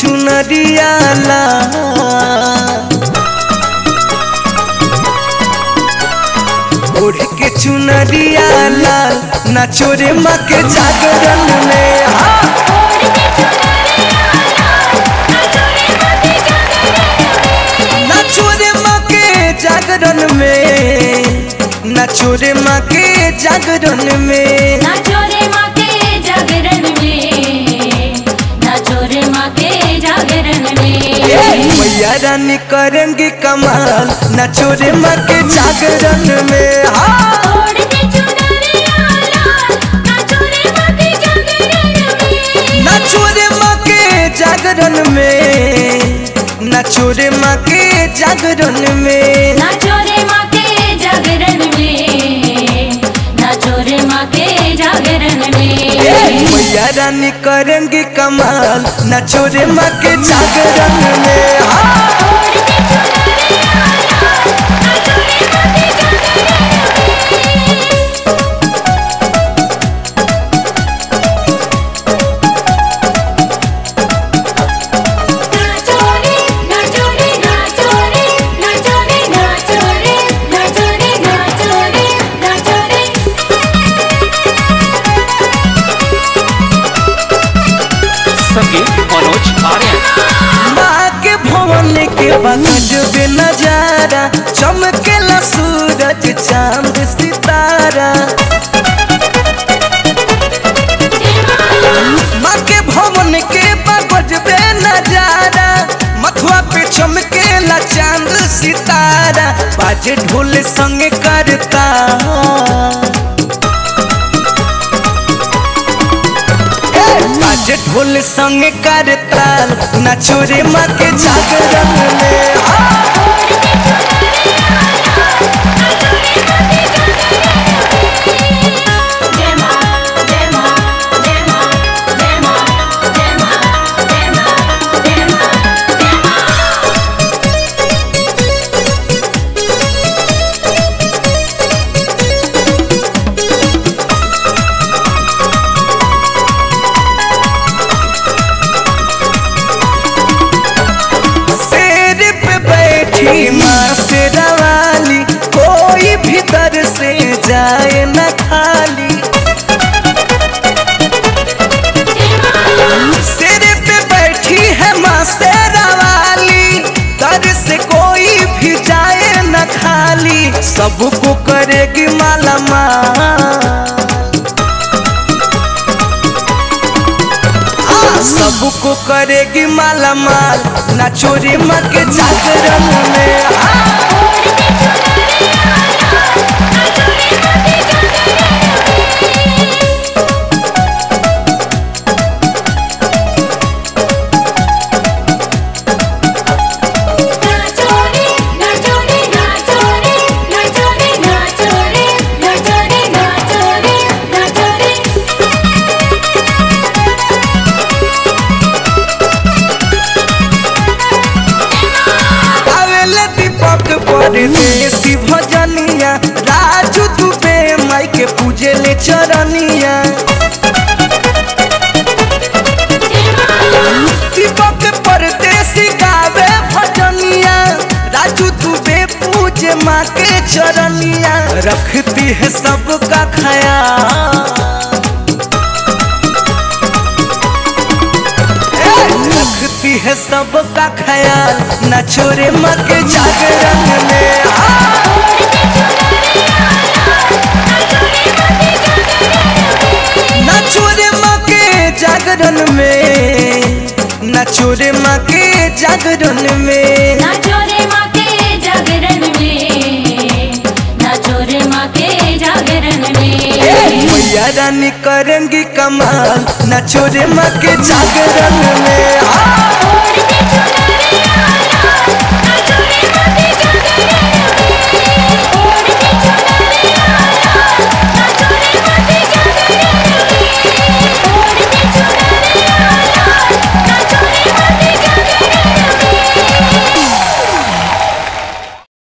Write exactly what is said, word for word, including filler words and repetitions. चुनरियाला ओढ़ के चुनरियाला नाचो रे माँ के जागरण में नाचो रे माँ के जागरण में नाचो रे माँ के जागरण में नाचो रे माँ के जागरण में नाचो रे माँ के जागरण में मैया रानी करेंगी कमाल नाचो रे माँ के जागरण में हाँ नाचो रे माँ के जागरण में नाचो रे माँ के जागरण में नाचो रे माँ के जागरण में नाचो रे माँ के जागरण में मैया रानी करेंगी कमाल नाचो रे माँ के जागरण में बगल नजारा चमकेला सूरज चांद सितारा माँ के भवन के बगल नजारा मथुआ पे चमकेला चांद सितारा बाजे ढोल संग करता बाजे ढोल संग करता नाचो रे माँ के जागरण में जाए न खाली सिर पे बैठी है माँ शेरावाली दर से कोई भी जाए न खाली सबको करेगी माला माँ सबको करेगी माला माँ नाचो रे माँ के जागरण में देसी भजनिया राजू दुबे माई के पूजे ले चरनिया दीपक परदेसी गावे भजनिया राजू दुबे पूजे माँ के चरनिया रखती है सबका ख्याल रखती है सबका ख्याल नाचो रे माँ के जागरण में नाचो रे माँ के जागरण में नाचो रे माँ के जागरण में नाचो रे माँ के जागरण में नाचो रे माँ के जागरण में मैया रानी करेंगी कमाल नाचो रे माँ के जागरण में।